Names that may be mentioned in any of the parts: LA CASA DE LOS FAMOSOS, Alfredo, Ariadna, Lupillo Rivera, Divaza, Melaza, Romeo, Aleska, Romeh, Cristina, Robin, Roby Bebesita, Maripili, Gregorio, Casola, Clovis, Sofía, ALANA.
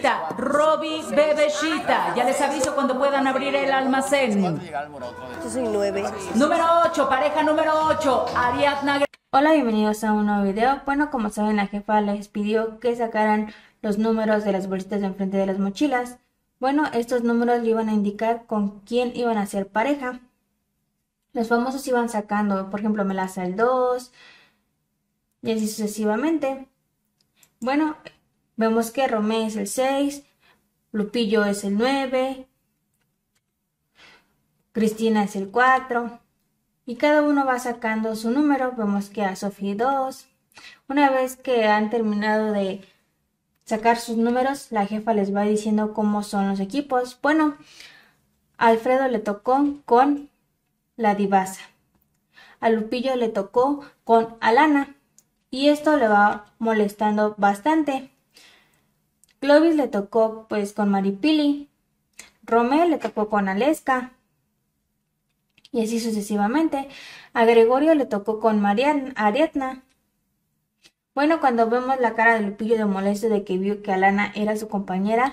Bebesita, Roby Bebesita. Ya les aviso cuando puedan abrir el almacén. Yo soy 9. Número 8, pareja número 8, Ariadna. Hola, bienvenidos a un nuevo video. Bueno, como saben, la jefa les pidió que sacaran los números de las bolsitas de enfrente de las mochilas. Bueno, estos números le iban a indicar con quién iban a ser pareja. Los famosos iban sacando, por ejemplo, Melaza el 2, y así sucesivamente. Bueno, vemos que Romeh es el 6, Lupillo es el 9, Cristina es el 4, y cada uno va sacando su número. Vemos que a Sofía 2. Una vez que han terminado de sacar sus números, la jefa les va diciendo cómo son los equipos. Bueno, a Alfredo le tocó con la Divaza. A Lupillo le tocó con Alana y esto le va molestando bastante. Clovis le tocó pues con Maripili. Romeo le tocó con Aleska y así sucesivamente. A Gregorio le tocó con Ariadna. Bueno, cuando vemos la cara de Lupillo de molesto de que vio que Alana era su compañera,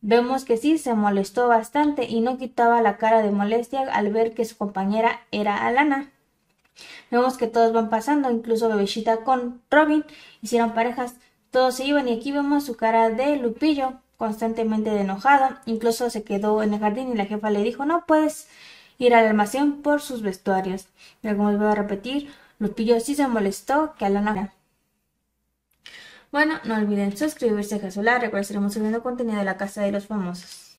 vemos que sí, se molestó bastante y no quitaba la cara de molestia al ver que su compañera era Alana. Vemos que todos van pasando, incluso Bebesita con Robin, hicieron parejas, todos se iban y aquí vemos su cara de Lupillo constantemente de enojado. Incluso se quedó en el jardín y la jefa le dijo, no puedes ir al almacén por sus vestuarios. Pero como les voy a repetir, Lupillo sí se molestó que Alana... Bueno, no olviden suscribirse a Casola, recuerden que estaremos subiendo contenido de la Casa de los Famosos.